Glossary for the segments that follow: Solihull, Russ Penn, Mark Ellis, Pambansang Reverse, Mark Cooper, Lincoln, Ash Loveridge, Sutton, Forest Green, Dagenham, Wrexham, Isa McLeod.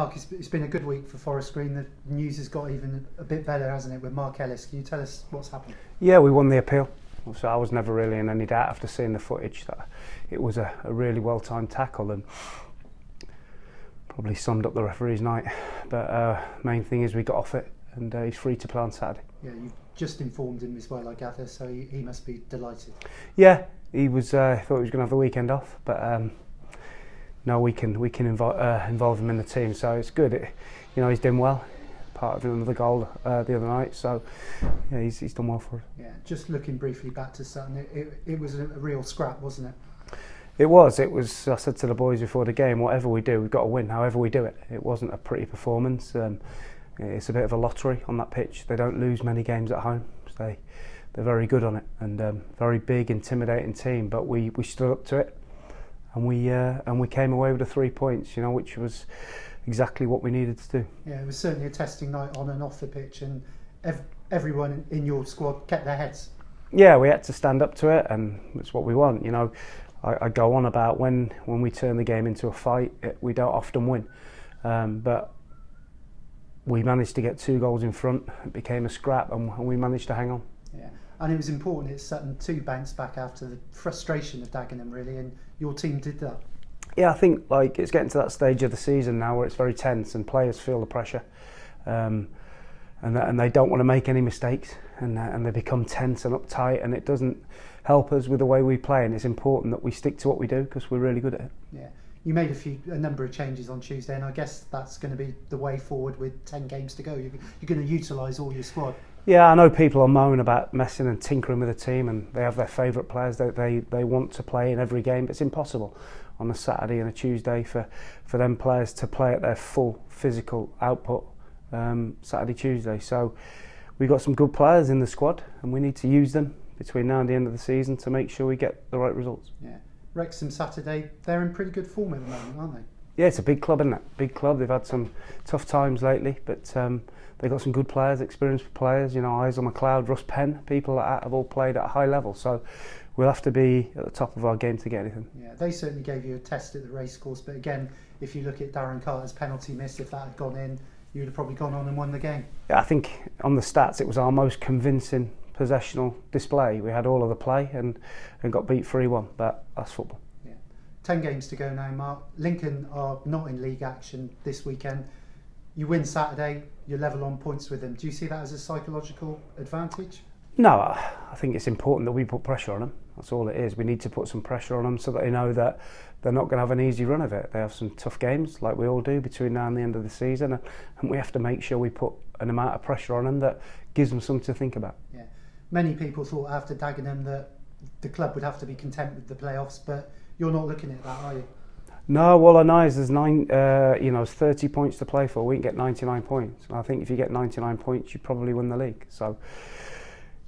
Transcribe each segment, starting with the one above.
Mark, it's been a good week for Forest Green. The news has got even a bit better, hasn't it, with Mark Ellis? Can you tell us what's happened? Yeah, we won the appeal. So I was never really in any doubt after seeing the footage that it was a really well-timed tackle and probably summed up the referee's night. But main thing is we got off it and he's free to play on Saturday. Yeah, you've just informed him as well, I gather, so he must be delighted. Yeah, he was. Thought he was going to have the weekend off, but... No, we can involve him in the team, so it's good. You know, he's done well. Part of another goal the other night, so yeah, he's done well for us. Yeah, just looking briefly back to Sutton, it was a real scrap, wasn't it? It was. I said to the boys before the game, whatever we do, we've got to win. However we do it, it wasn't a pretty performance. It's a bit of a lottery on that pitch. They don't lose many games at home. So they're very good on it and very big, intimidating team. But we stood up to it. And we came away with the 3 points, you know, which was exactly what we needed to do. Yeah, it was certainly a testing night on and off the pitch, and everyone in your squad kept their heads. Yeah, we had to stand up to it, and that's what we want. You know, I go on about when we turn the game into a fight, we don't often win, but we managed to get 2 goals in front. It became a scrap, and we managed to hang on. Yeah. And it was important that Sutton too bounced back after the frustration of Dagenham, really, and your team did that. Yeah, I think like it's getting to that stage of the season now where it's very tense and players feel the pressure, and they don't want to make any mistakes, and they become tense and uptight, and it doesn't help us with the way we play. And it's important that we stick to what we do because we're really good at it. Yeah, you made a number of changes on Tuesday, and I guess that's going to be the way forward with 10 games to go. You're going to utilise all your squad. Yeah, I know people are moaning about messing and tinkering with the team, and they have their favourite players that they want to play in every game, but it's impossible on a Saturday and a Tuesday for them players to play at their full physical output Saturday, Tuesday. So we've got some good players in the squad, and we need to use them between now and the end of the season to make sure we get the right results. Yeah, Wrexham Saturday, they're in pretty good form at the moment, aren't they? Yeah, it's a big club, isn't it? Big club. They've had some tough times lately, but they've got some good players, experienced players. You know, Isa McLeod, Russ Penn, people like that have all played at a high level. So we'll have to be at the top of our game to get anything. Yeah, they certainly gave you a test at the racecourse. But again, if you look at Darren Carter's penalty miss, if that had gone in, you'd have probably gone on and won the game. Yeah, I think on the stats, it was our most convincing possessional display. We had all of the play and got beat 3-1. But that's football. 10 games to go now, Mark. Lincoln are not in league action this weekend. You win Saturday, you're level on points with them. Do you see that as a psychological advantage? No, I think it's important that we put pressure on them. That's all it is. We need to put some pressure on them so that they know that they're not going to have an easy run of it. They have some tough games, like we all do, between now and the end of the season. And we have to make sure we put an amount of pressure on them that gives them something to think about. Yeah. Many people thought after Dagenham that the club would have to be content with the playoffs, but you're not looking at that, are you? No, well, I know there's 30 points to play for. We can get 99 points. And I think if you get 99 points, you probably win the league. So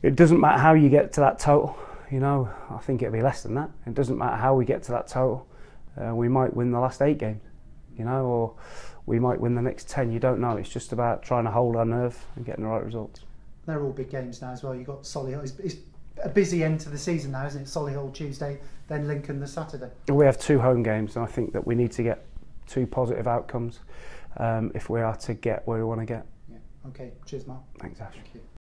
it doesn't matter how you get to that total. You know, I think it'll be less than that. It doesn't matter how we get to that total. We might win the last 8 games, you know, or we might win the next 10. You don't know. It's just about trying to hold our nerve and getting the right results. They're all big games now as well. You've got Solihull. It's a busy end to the season now, isn't it? Solihull Tuesday, then Lincoln the Saturday. We have 2 home games, and I think that we need to get 2 positive outcomes if we are to get where we want to get. Yeah. Okay, cheers Mark. Thanks Ash. Thank you.